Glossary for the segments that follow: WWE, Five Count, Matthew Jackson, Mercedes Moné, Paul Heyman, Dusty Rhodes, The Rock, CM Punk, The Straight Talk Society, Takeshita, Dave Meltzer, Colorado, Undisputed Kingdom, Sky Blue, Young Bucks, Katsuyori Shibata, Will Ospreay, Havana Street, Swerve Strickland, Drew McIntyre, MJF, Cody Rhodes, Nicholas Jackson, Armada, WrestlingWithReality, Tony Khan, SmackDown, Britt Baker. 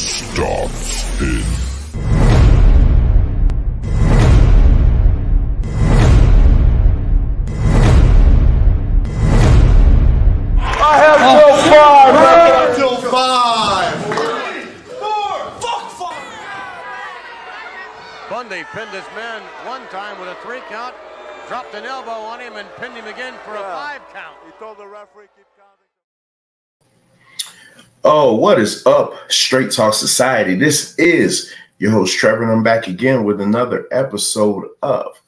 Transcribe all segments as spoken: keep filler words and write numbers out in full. starts in I have oh, till five! I have till five! Three, four, fuck five! Bundy pinned this man one time with a three count, dropped an elbow on him, and pinned him again for yeah. a five count. He told the referee keep counting. Oh, what is up, Straight Talk Society? This is your host, Trevor, and I'm back again with another episode of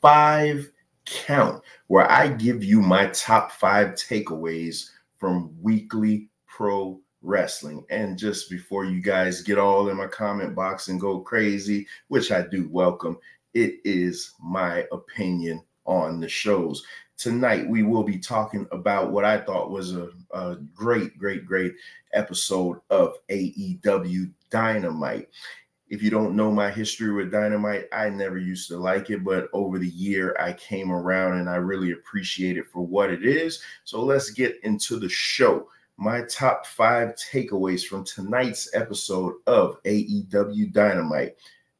Five Count, where I give you my top five takeaways from weekly pro wrestling. And just before you guys get all in my comment box and go crazy, which I do welcome, it is my opinion on the shows. Tonight, we will be talking about what I thought was a, a great, great, great episode of A E W Dynamite. If you don't know my history with Dynamite, I never used to like it, but over the year, I came around and I really appreciate it for what it is. So let's get into the show. My top five takeaways from tonight's episode of A E W Dynamite.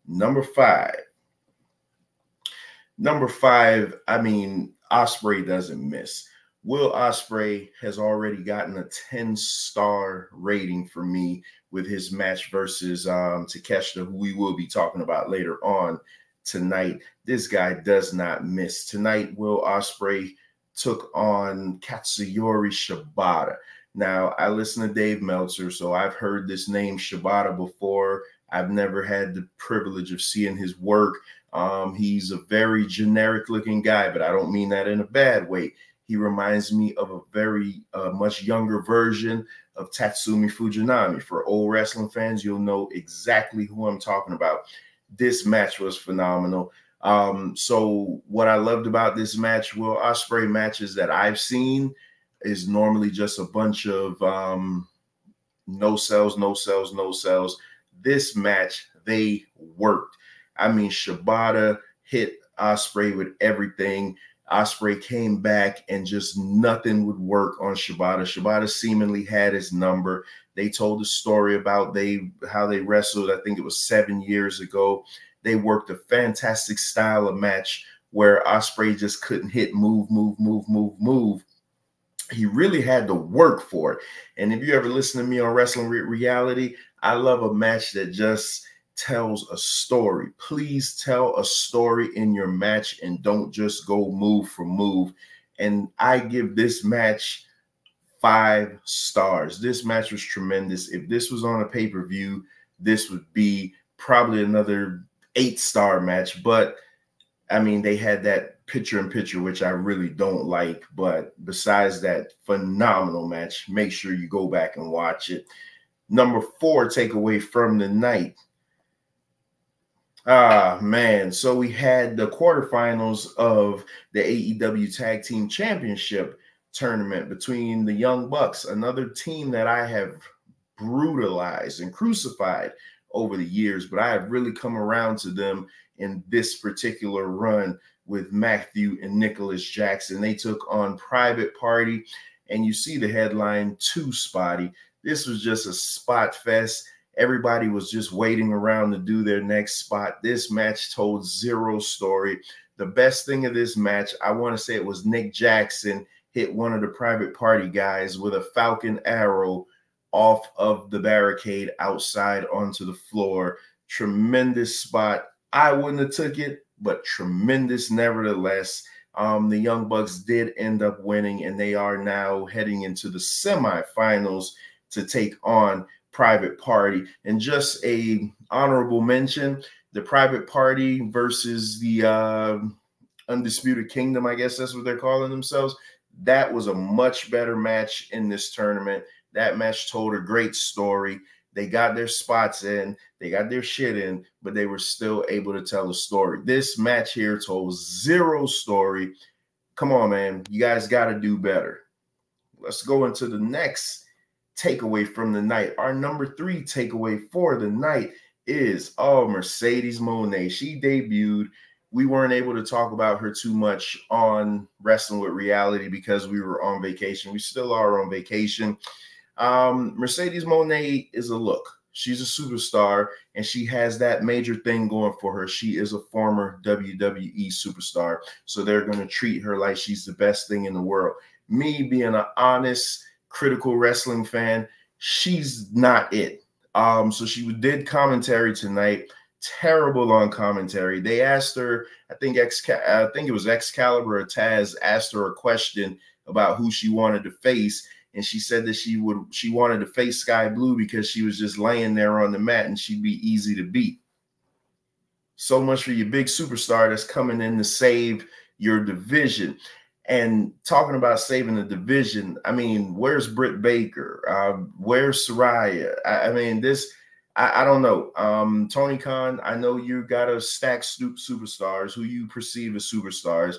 Number five. Number five, I mean... Ospreay doesn't miss. Will Ospreay has already gotten a ten star rating for me with his match versus um, Takeshita, who we will be talking about later on tonight. This guy does not miss. Tonight, Will Ospreay took on Katsuyori Shibata. Now, I listen to Dave Meltzer, so I've heard this name Shibata before. I've never had the privilege of seeing his work. Um, he's a very generic looking guy, but I don't mean that in a bad way. He reminds me of a very uh, much younger version of Tatsumi Fujinami. For old wrestling fans, you'll know exactly who I'm talking about. This match was phenomenal. Um, so what I loved about this match, Will Ospreay matches that I've seen is normally just a bunch of um, no sells, no sells, no sells. This match, they worked. I mean, Shibata hit Ospreay with everything. Ospreay came back and just nothing would work on Shibata. Shibata seemingly had his number. They told a story about they how they wrestled. I think it was seven years ago. They worked a fantastic style of match where Ospreay just couldn't hit move, move, move, move, move. He really had to work for it. And if you ever listen to me on Wrestling With Reality, I love a match that just tells a story. Please tell a story in your match and don't just go move for move. And I give this match five stars. This match was tremendous. If this was on a pay-per-view, this would be probably another eight star match. But, I mean, they had that picture-in-picture, which I really don't like. But besides that phenomenal match, make sure you go back and watch it. Number four takeaway from the night. Ah, man. So we had the quarterfinals of the A E W Tag Team Championship tournament between the Young Bucks, another team that I have brutalized and crucified over the years, but I have really come around to them in this particular run with Matthew and Nicholas Jackson. They took on Private Party, and you see the headline, too spotty. This was just a spot fest. Everybody was just waiting around to do their next spot. This match told zero story. The best thing of this match, I want to say it was Nick Jackson hit one of the Private Party guys with a Falcon Arrow off of the barricade outside onto the floor. Tremendous spot. I wouldn't have took it, but tremendous nevertheless. Um, the Young Bucks did end up winning, and they are now heading into the semifinals to take on Private Party. And just a honorable mention, the Private Party versus the uh, Undisputed Kingdom, I guess that's what they're calling themselves. That was a much better match in this tournament. That match told a great story. They got their spots in, they got their shit in, but they were still able to tell a story. This match here told zero story. Come on, man. You guys got to do better. Let's go into the next takeaway from the night. Our number three takeaway for the night is oh, Mercedes Moné. She debuted. We weren't able to talk about her too much on Wrestling With Reality because we were on vacation. We still are on vacation. Um, Mercedes Moné is a look. She's a superstar, and she has that major thing going for her. She is a former W W E superstar, so they're going to treat her like she's the best thing in the world. Me being an honest, critical wrestling fan, she's not it. Um, so she did commentary tonight. Terrible on commentary. They asked her, I think, Exc I think it was Excalibur or Taz asked her a question about who she wanted to face. And she said that she would, she wanted to face Sky Blue because she was just laying there on the mat and she'd be easy to beat. So much for your big superstar that's coming in to save your division. And talking about saving the division, I mean, where's Britt Baker? Uh, where's Saraya? I, I mean, this, I, I don't know. Um, Tony Khan, I know you got a stack stoop superstars who you perceive as superstars.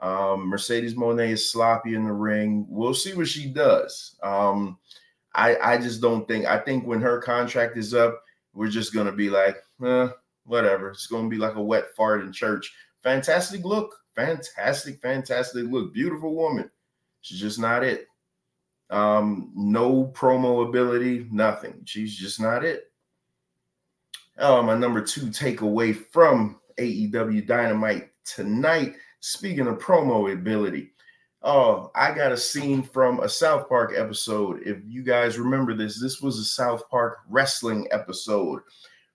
Um, Mercedes Moné is sloppy in the ring. We'll see what she does. Um, I, I just don't think, I think when her contract is up, we're just going to be like, eh, whatever. It's going to be like a wet fart in church. Fantastic look. Fantastic, fantastic look. Beautiful woman. She's just not it. Um, no promo ability, nothing. She's just not it. Oh, my number two takeaway from A E W Dynamite tonight. Speaking of promo ability, oh, I got a scene from a South Park episode. If you guys remember this, this was a South Park wrestling episode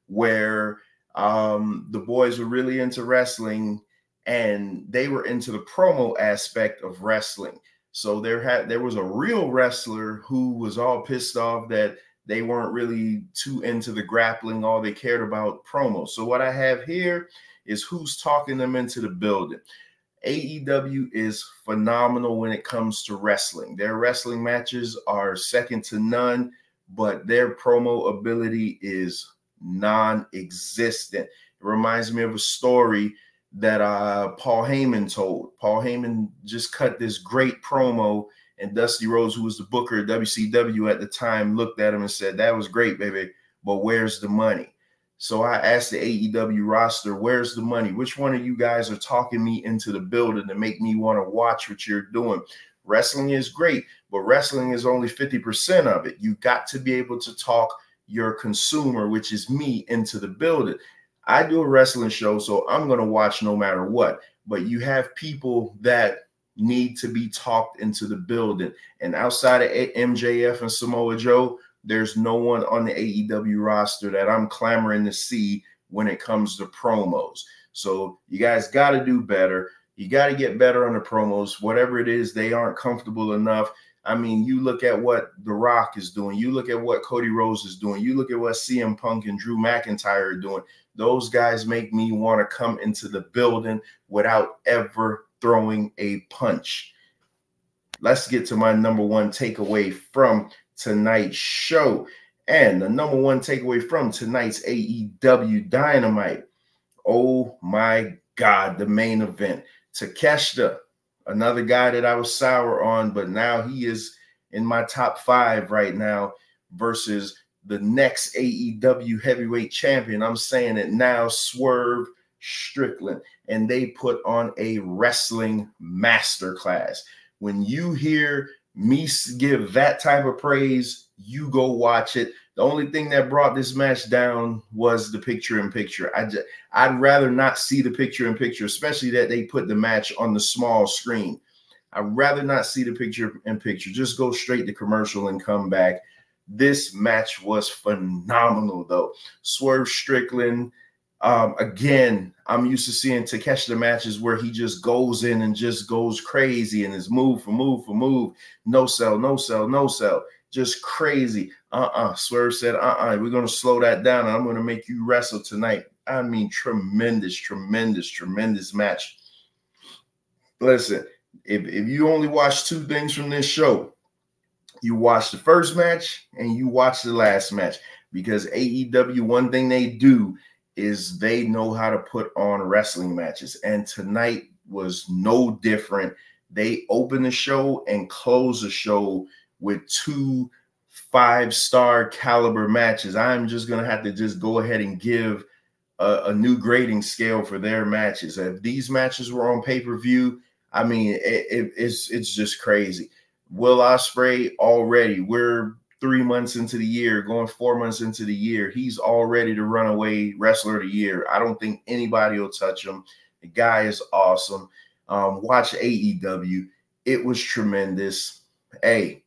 where um, the boys were really into wrestling and they were into the promo aspect of wrestling. So there had there was a real wrestler who was all pissed off that they weren't really too into the grappling. All they cared about promo. So what I have here is who's talking them into the building. A E W is phenomenal when it comes to wrestling. Their wrestling matches are second to none, but their promo ability is non-existent. It reminds me of a story that uh, Paul Heyman told. Paul Heyman just cut this great promo, and Dusty Rhodes, who was the booker of W C W at the time, looked at him and said, "That was great, baby, but where's the money?" So I asked the A E W roster, where's the money? Which one of you guys are talking me into the building to make me want to watch what you're doing? Wrestling is great, but wrestling is only fifty percent of it. You got to be able to talk your consumer, which is me, into the building. I do a wrestling show, so I'm going to watch no matter what. But you have people that need to be talked into the building. And outside of M J F and Samoa Joe, there's no one on the A E W roster that I'm clamoring to see when it comes to promos. So you guys got to do better. You got to get better on the promos. Whatever it is, they aren't comfortable enough. I mean, you look at what The Rock is doing. You look at what Cody Rhodes is doing. You look at what C M Punk and Drew McIntyre are doing. Those guys make me want to come into the building without ever throwing a punch. Let's get to my number one takeaway from tonight's show. And the number one takeaway from tonight's A E W Dynamite, oh my God, the main event. Takeshita, another guy that I was sour on, but now he is in my top five right now, versus the next A E W heavyweight champion. I'm saying it now, Swerve Strickland. And they put on a wrestling masterclass. When you hear me give that type of praise, you go watch it. The only thing that brought this match down was the picture-in-picture. I just, I'd rather not see the picture-in-picture, especially that they put the match on the small screen. I'd rather not see the picture-in-picture. Just go straight to commercial and come back. This match was phenomenal, though. Swerve Strickland, um, again, I'm used to seeing Takeshita matches where he just goes in and just goes crazy and is move for move for move. No sell, no sell, no sell. Just crazy. Uh-uh. Swerve said, uh-uh, we're going to slow that down and I'm going to make you wrestle tonight. I mean, tremendous, tremendous, tremendous match. Listen, if, if you only watch two things from this show, you watch the first match and you watch the last match, because A E W, one thing they do is they know how to put on wrestling matches. And tonight was no different. They opened the show and closed the show with two five-star caliber matches. I'm just going to have to just go ahead and give a, a new grading scale for their matches. If these matches were on pay-per-view, I mean, it, it, it's, it's just crazy. Will Ospreay already. We're three months into the year, going four months into the year, he's already the runaway wrestler of the year. I don't think anybody will touch him. The guy is awesome. Um, watch A E W. It was tremendous. Hey,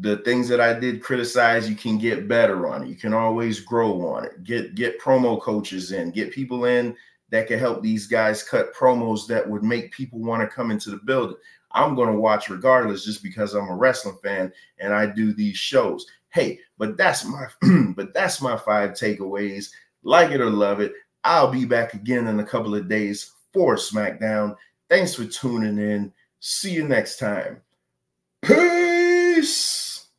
the things that I did criticize, you can get better on it. You can always grow on it. Get, get promo coaches in. Get people in that can help these guys cut promos that would make people want to come into the building. I'm going to watch regardless just because I'm a wrestling fan and I do these shows. Hey, but that's my but that's my five takeaways. Like it or love it. I'll be back again in a couple of days for SmackDown. Thanks for tuning in. See you next time. Peace.